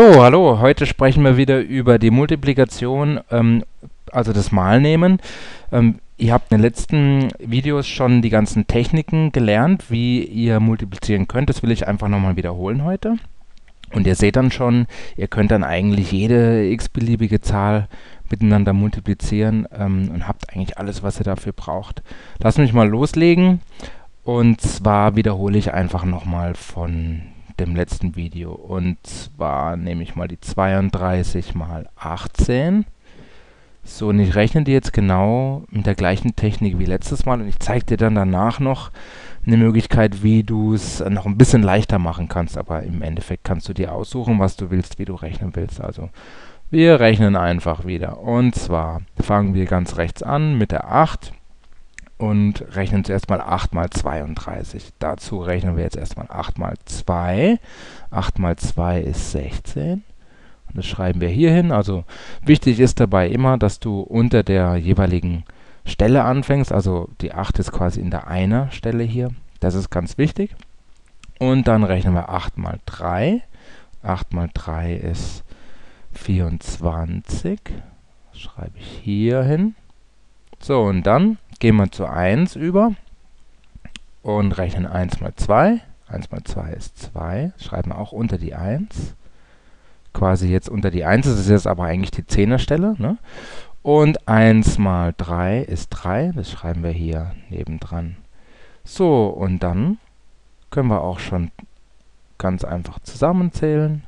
So, hallo, heute sprechen wir wieder über die Multiplikation, also das Malnehmen. Ihr habt in den letzten Videos schon die ganzen Techniken gelernt, wie ihr multiplizieren könnt. Das will ich einfach nochmal wiederholen heute. Und ihr seht dann schon, ihr könnt dann eigentlich jede x-beliebige Zahl miteinander multiplizieren und habt eigentlich alles, was ihr dafür braucht. Lasst mich mal loslegen. Und zwar wiederhole ich einfach nochmal von dem letzten Video. Und zwar nehme ich mal die 32 mal 18. So, und ich rechne die jetzt genau mit der gleichen Technik wie letztes Mal. Und ich zeige dir dann danach noch eine Möglichkeit, wie du es noch ein bisschen leichter machen kannst. Aber im Endeffekt kannst du dir aussuchen, was du willst, wie du rechnen willst. Also, wir rechnen einfach wieder. Und zwar fangen wir ganz rechts an mit der 8. Und rechnen zuerst mal 8 mal 32. Dazu rechnen wir jetzt erstmal 8 mal 2. 8 mal 2 ist 16. Und das schreiben wir hier hin. Also wichtig ist dabei immer, dass du unter der jeweiligen Stelle anfängst. Also die 8 ist quasi in der einer Stelle hier. Das ist ganz wichtig. Und dann rechnen wir 8 mal 3. 8 mal 3 ist 24. Das schreibe ich hier hin. So, und dann gehen wir zu 1 über und rechnen 1 mal 2. 1 mal 2 ist 2. Schreiben wir auch unter die 1. Quasi jetzt unter die 1. Das ist jetzt aber eigentlich die 10er Stelle, ne? Und 1 mal 3 ist 3. Das schreiben wir hier nebendran. So, und dann können wir auch schon ganz einfach zusammenzählen.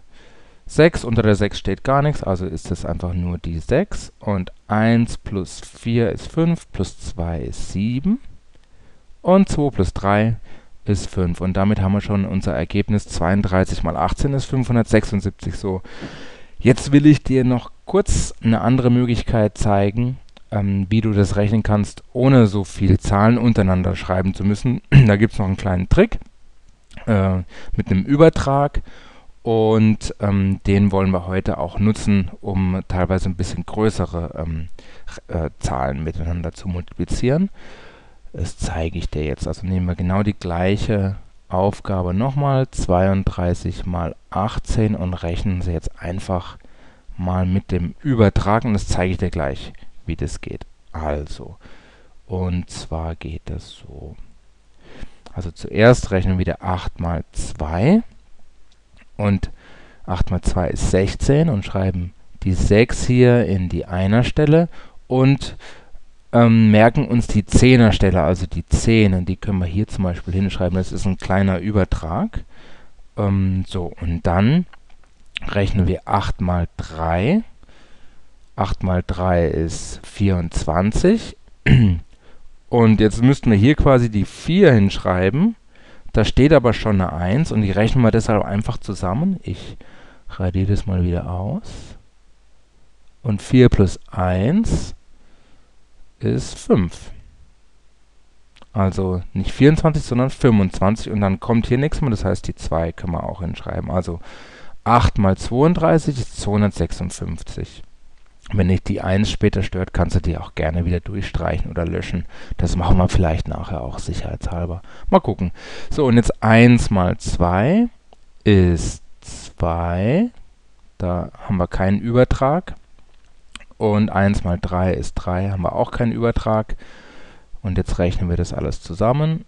6, unter der 6 steht gar nichts, also ist das einfach nur die 6. Und 1 plus 4 ist 5, plus 2 ist 7 und 2 plus 3 ist 5. Und damit haben wir schon unser Ergebnis, 32 mal 18 ist 576. So, jetzt will ich dir noch kurz eine andere Möglichkeit zeigen, wie du das rechnen kannst, ohne so viele Zahlen untereinander schreiben zu müssen. Da gibt es noch einen kleinen Trick mit einem Übertrag. Und den wollen wir heute auch nutzen, um teilweise ein bisschen größere Zahlen miteinander zu multiplizieren. Das zeige ich dir jetzt. Also nehmen wir genau die gleiche Aufgabe nochmal, 32 mal 18 und rechnen sie jetzt einfach mal mit dem Übertrag. Und das zeige ich dir gleich, wie das geht. Also, und zwar geht das so. Also zuerst rechnen wir wieder 8 mal 2. Und 8 mal 2 ist 16 und schreiben die 6 hier in die einer Stelle und merken uns die 10er Stelle, also die 10, und die können wir hier zum Beispiel hinschreiben, das ist ein kleiner Übertrag. So, und dann rechnen wir 8 mal 3. 8 mal 3 ist 24. Und jetzt müssten wir hier quasi die 4 hinschreiben. Da steht aber schon eine 1 und die rechnen wir deshalb einfach zusammen. Ich radiere das mal wieder aus. Und 4 plus 1 ist 5. Also nicht 24, sondern 25. Und dann kommt hier nichts mehr, das heißt die 2 können wir auch hinschreiben. Also 8 mal 32 ist 256. Wenn dich die 1 später stört, kannst du die auch gerne wieder durchstreichen oder löschen. Das machen wir vielleicht nachher auch sicherheitshalber. Mal gucken. So, und jetzt 1 mal 2 ist 2. Da haben wir keinen Übertrag. Und 1 mal 3 ist 3, haben wir auch keinen Übertrag. Und jetzt rechnen wir das alles zusammen.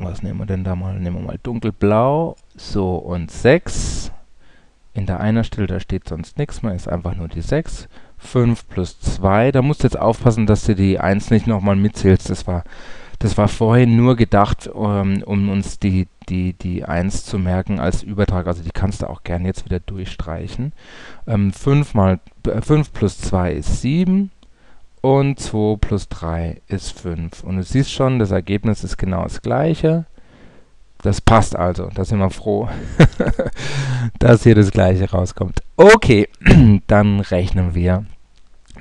Was nehmen wir denn da mal? Nehmen wir mal dunkelblau. So, und 6. In der einer Stelle, da steht sonst nichts mehr, ist einfach nur die 6. 5 plus 2, da musst du jetzt aufpassen, dass du die 1 nicht nochmal mitzählst. Das war vorhin nur gedacht, um uns die 1 zu merken als Übertrag. Also die kannst du auch gerne jetzt wieder durchstreichen. 5 plus 2 ist 7 und 2 plus 3 ist 5. Und du siehst schon, das Ergebnis ist genau das gleiche. Das passt also, da sind wir froh, dass hier das Gleiche rauskommt. Okay, dann rechnen wir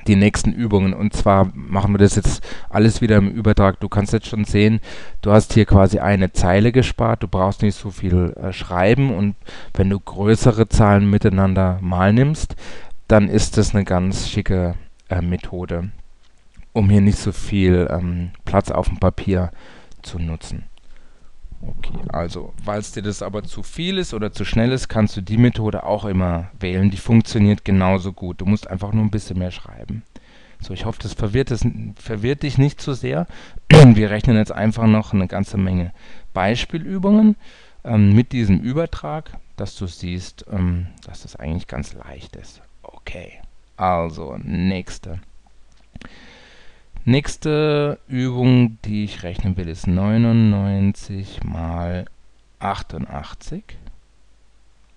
die nächsten Übungen. Und zwar machen wir das jetzt alles wieder im Übertrag. Du kannst jetzt schon sehen, du hast hier quasi eine Zeile gespart. Du brauchst nicht so viel schreiben. Und wenn du größere Zahlen miteinander mal nimmst, dann ist das eine ganz schicke Methode, um hier nicht so viel Platz auf dem Papier zu nutzen. Okay, also, weil es dir das aber zu viel ist oder zu schnell ist, kannst du die Methode auch immer wählen. Die funktioniert genauso gut. Du musst einfach nur ein bisschen mehr schreiben. So, ich hoffe, das verwirrt dich nicht zu sehr. Wir rechnen jetzt einfach noch eine ganze Menge Beispielübungen mit diesem Übertrag, dass du siehst, dass das eigentlich ganz leicht ist. Okay, also nächste Übung, die ich rechnen will, ist 99 mal 88.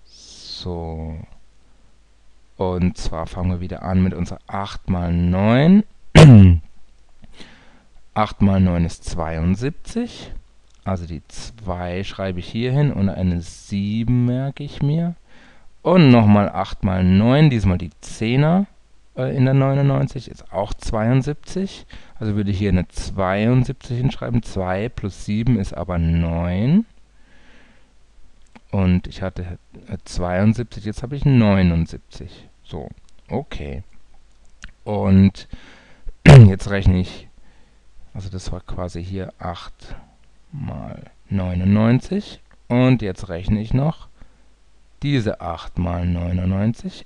So. Und zwar fangen wir wieder an mit unserer 8 mal 9. 8 mal 9 ist 72. Also die 2 schreibe ich hier hin und eine 7 merke ich mir. Und nochmal 8 mal 9, diesmal die 10er. In der 99 ist auch 72, also würde ich hier eine 72 hinschreiben. 2 plus 7 ist aber 9 und ich hatte 72, jetzt habe ich 79. So, okay. Und jetzt rechne ich, also das war quasi hier 8 mal 99 und jetzt rechne ich noch diese 8 mal 99.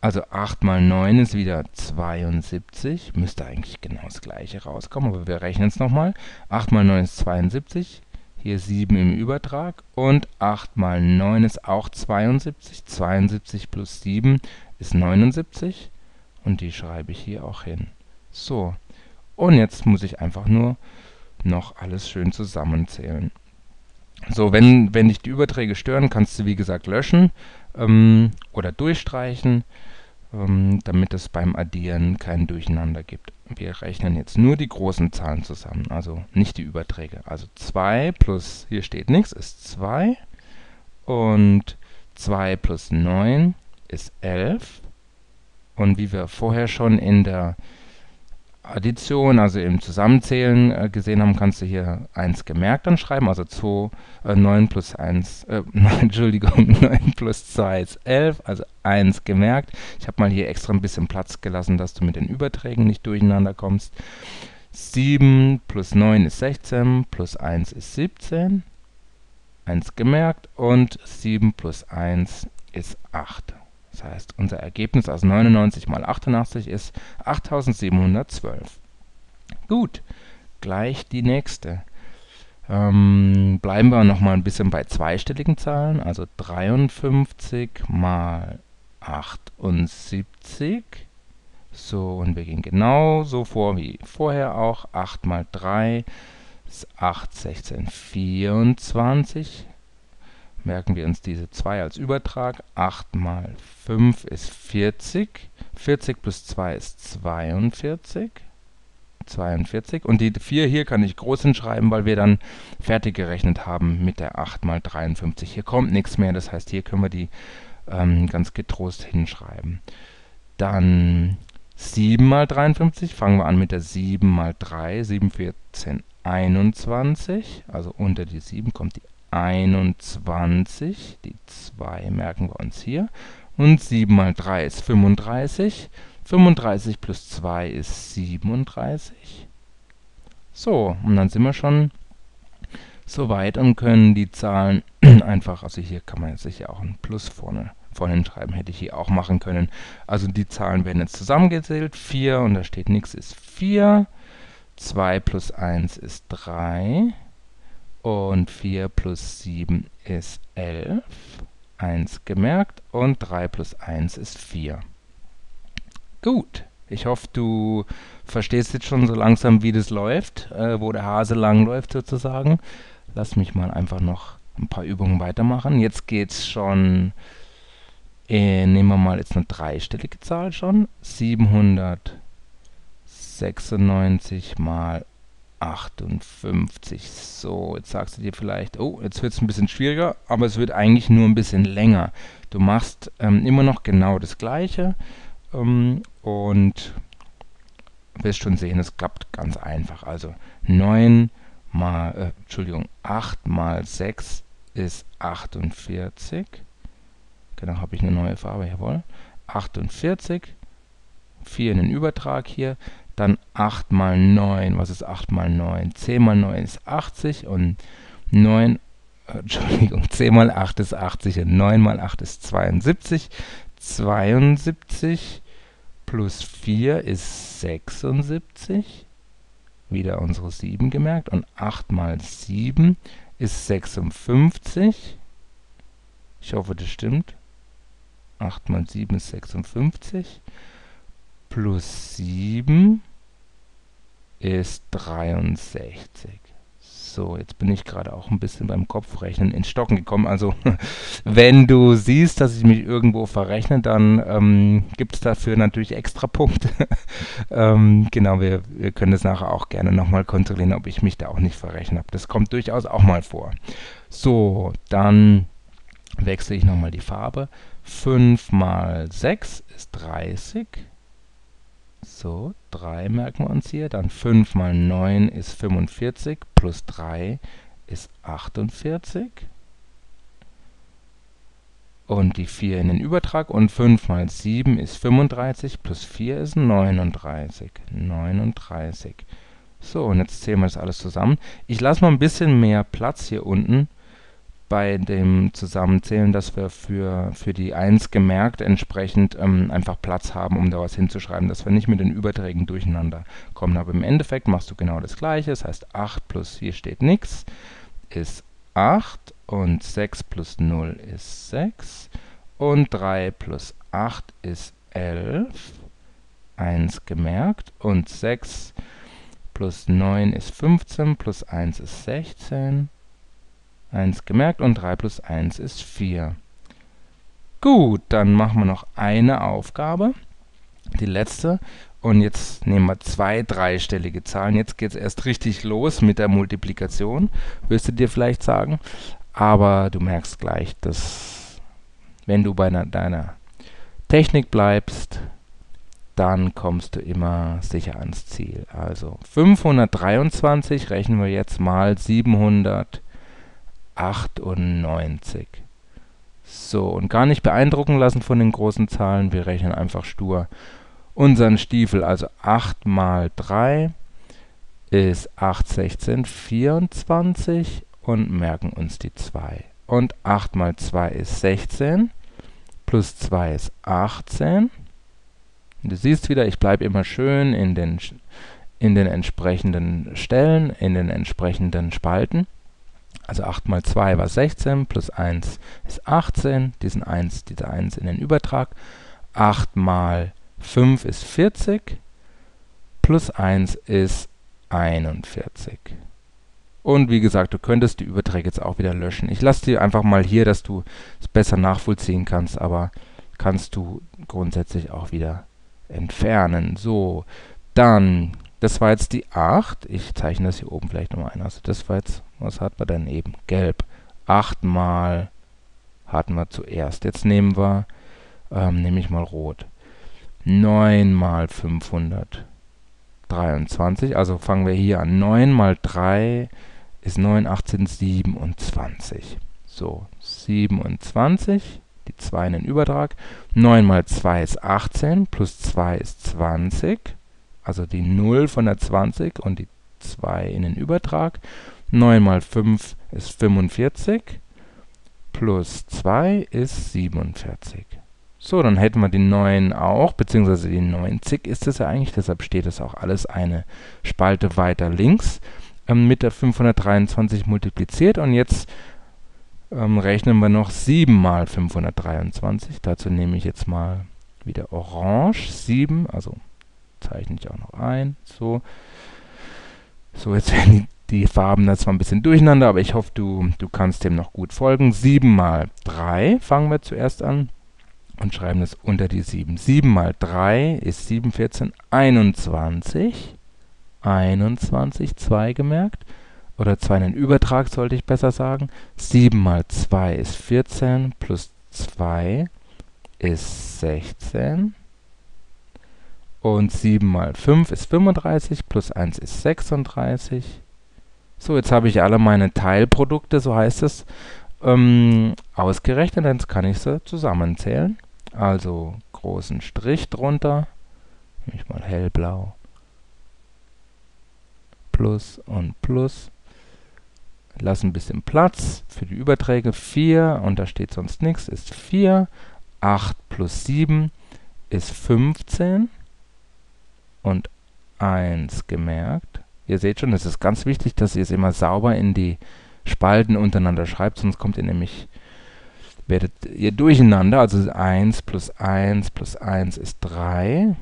Also 8 mal 9 ist wieder 72, müsste eigentlich genau das gleiche rauskommen, aber wir rechnen es nochmal. 8 mal 9 ist 72, hier 7 im Übertrag und 8 mal 9 ist auch 72, 72 plus 7 ist 79 und die schreibe ich hier auch hin. So, und jetzt muss ich einfach nur noch alles schön zusammenzählen. So, wenn dich die Überträge stören, kannst du wie gesagt löschen oder durchstreichen, damit es beim Addieren kein Durcheinander gibt. Wir rechnen jetzt nur die großen Zahlen zusammen, also nicht die Überträge. Also 2 plus, hier steht nichts, ist 2 und 2 plus 9 ist 11 und wie wir vorher schon in der Addition, also im Zusammenzählen gesehen haben, kannst du hier 1 gemerkt anschreiben, also 9 plus 1, 9 plus 2 ist 11, also 1 gemerkt. Ich habe mal hier extra ein bisschen Platz gelassen, dass du mit den Überträgen nicht durcheinander kommst. 7 plus 9 ist 16, plus 1 ist 17, 1 gemerkt und 7 plus 1 ist 8. Das heißt, unser Ergebnis aus 99 mal 88 ist 8712. Gut, gleich die nächste. Bleiben wir nochmal ein bisschen bei zweistelligen Zahlen, also 53 mal 78. So, und wir gehen genauso vor wie vorher auch. 8 mal 3 ist 8, 16, 24. Merken wir uns diese 2 als Übertrag. 8 mal 5 ist 40. 40 plus 2 ist 42. 42. Und die 4 hier kann ich groß hinschreiben, weil wir dann fertig gerechnet haben mit der 8 mal 53. Hier kommt nichts mehr, das heißt, hier können wir die ganz getrost hinschreiben. Dann 7 mal 53. Fangen wir an mit der 7 mal 3. 7, 14, 21. Also unter die 7 kommt die 21, die 2 merken wir uns hier, und 7 mal 3 ist 35, 35 plus 2 ist 37. So, und dann sind wir schon so weit und können die Zahlen einfach, also hier kann man sich ja auch ein Plus vorne schreiben, hätte ich hier auch machen können. Also die Zahlen werden jetzt zusammengezählt, 4 und da steht nichts, ist 4, 2 plus 1 ist 3, und 4 plus 7 ist 11, 1 gemerkt und 3 plus 1 ist 4. Gut, ich hoffe, du verstehst jetzt schon so langsam, wie das läuft, wo der Hase lang läuft sozusagen. Lass mich mal einfach noch ein paar Übungen weitermachen. Jetzt geht's schon, nehmen wir mal jetzt eine dreistellige Zahl schon, 796 mal 58. So, jetzt sagst du dir vielleicht, oh, jetzt wird es ein bisschen schwieriger, aber es wird eigentlich nur ein bisschen länger. Du machst immer noch genau das Gleiche und wirst schon sehen, es klappt ganz einfach. Also 8 mal 6 ist 48. Genau, habe ich eine neue Farbe, jawohl. 48, 4 in den Übertrag hier. Dann 8 mal 9, was ist 8 mal 9? 10 mal 9 ist 80 und 10 mal 8 ist 80 und 9 mal 8 ist 72. 72 plus 4 ist 76. Wieder unsere 7 gemerkt. Und 8 mal 7 ist 56. Ich hoffe, das stimmt. 8 mal 7 ist 56. Plus 7 ist 63. So, jetzt bin ich gerade auch ein bisschen beim Kopfrechnen ins Stocken gekommen. Also, wenn du siehst, dass ich mich irgendwo verrechne, dann gibt es dafür natürlich extra Punkte. Genau, wir können das nachher auch gerne nochmal kontrollieren, ob ich mich da auch nicht verrechnet habe. Das kommt durchaus auch mal vor. So, dann wechsle ich nochmal die Farbe. 5 mal 6 ist 30. So, 3 merken wir uns hier. Dann 5 mal 9 ist 45, plus 3 ist 48. Und die 4 in den Übertrag. Und 5 mal 7 ist 35, plus 4 ist 39. 39. So, und jetzt zählen wir das alles zusammen. Ich lasse mal ein bisschen mehr Platz hier unten bei dem Zusammenzählen, dass wir für die 1 gemerkt entsprechend einfach Platz haben, um da was hinzuschreiben, dass wir nicht mit den Überträgen durcheinander kommen. Aber im Endeffekt machst du genau das Gleiche. Das heißt, 8 plus 4 steht nichts, ist 8. Und 6 plus 0 ist 6. Und 3 plus 8 ist 11. 1 gemerkt. Und 6 plus 9 ist 15, plus 1 ist 16. 1 gemerkt und 3 plus 1 ist 4. Gut, dann machen wir noch eine Aufgabe, die letzte. Und jetzt nehmen wir 2 dreistellige Zahlen. Jetzt geht es erst richtig los mit der Multiplikation, wirst du dir vielleicht sagen. Aber du merkst gleich, dass wenn du bei deiner Technik bleibst, dann kommst du immer sicher ans Ziel. Also 523 rechnen wir jetzt mal 798. So, und gar nicht beeindrucken lassen von den großen Zahlen, wir rechnen einfach stur unseren Stiefel, also 8 mal 3 ist 8, 16, 24 und merken uns die 2. Und 8 mal 2 ist 16, plus 2 ist 18. Und du siehst wieder, ich bleibe immer schön in den entsprechenden Stellen, in den entsprechenden Spalten. Also 8 mal 2 war 16, plus 1 ist 18, diese 1 in den Übertrag. 8 mal 5 ist 40, plus 1 ist 41. Und wie gesagt, du könntest die Überträge jetzt auch wieder löschen. Ich lasse dir einfach mal hier, dass du es besser nachvollziehen kannst, aber kannst du grundsätzlich auch wieder entfernen. So, dann, das war jetzt die 8. Ich zeichne das hier oben vielleicht nochmal ein. Also das war jetzt... Was hat man denn eben? Gelb. 8 mal hatten wir zuerst. Jetzt nehme ich mal rot. 9 mal 523. Also fangen wir hier an. 9 mal 3 ist 9, 18, 27. So, 27. Die 2 in den Übertrag. 9 mal 2 ist 18, plus 2 ist 20. Also die 0 von der 20 und die 2 in den Übertrag. 9 mal 5 ist 45, plus 2 ist 47. So, dann hätten wir die 9 auch, beziehungsweise die 90 ist es ja eigentlich, deshalb steht es auch alles eine Spalte weiter links mit der 523 multipliziert. Und jetzt rechnen wir noch 7 mal 523. Dazu nehme ich jetzt mal wieder orange, 7, also zeichne ich auch noch ein. So jetzt werden die Farben da zwar ein bisschen durcheinander, aber ich hoffe, du kannst dem noch gut folgen. 7 mal 3 fangen wir zuerst an und schreiben das unter die 7. 7 mal 3 ist 7, 14, 21. 21, 2 gemerkt. Oder 2 in den Übertrag, sollte ich besser sagen. 7 mal 2 ist 14, plus 2 ist 16. Und 7 mal 5 ist 35, plus 1 ist 36. So, jetzt habe ich alle meine Teilprodukte, so heißt es, ausgerechnet. Jetzt kann ich sie zusammenzählen. Also großen Strich drunter, nehme ich mal hellblau, plus und plus, lassen ein bisschen Platz für die Überträge. 4, und da steht sonst nichts, ist 4. 8 plus 7 ist 15. Und 1 gemerkt. Ihr seht schon, es ist ganz wichtig, dass ihr es immer sauber in die Spalten untereinander schreibt, sonst kommt ihr nämlich, werdet ihr durcheinander. Also 1 plus 1 plus 1 ist 3.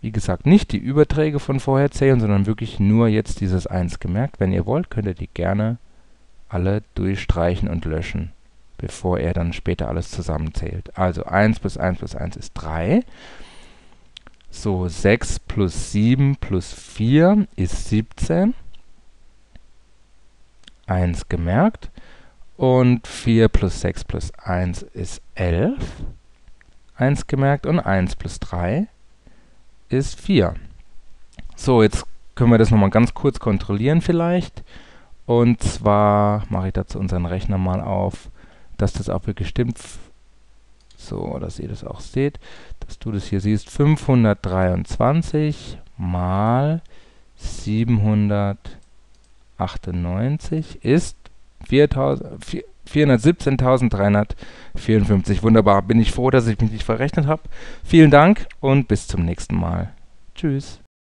Wie gesagt, nicht die Überträge von vorher zählen, sondern wirklich nur jetzt dieses 1 gemerkt. Wenn ihr wollt, könnt ihr die gerne alle durchstreichen und löschen, bevor er dann später alles zusammenzählt. Also 1 plus 1 plus 1 ist 3. So, 6 plus 7 plus 4 ist 17. 1 gemerkt. Und 4 plus 6 plus 1 ist 11. 1 gemerkt. Und 1 plus 3 ist 4. So, jetzt können wir das nochmal ganz kurz kontrollieren vielleicht. Und zwar mache ich dazu unseren Rechner mal auf, dass das auch wirklich stimmt. So, dass ihr das auch seht, dass du das hier siehst. 523 mal 798 ist 417.354. Wunderbar, bin ich froh, dass ich mich nicht verrechnet habe. Vielen Dank und bis zum nächsten Mal. Tschüss.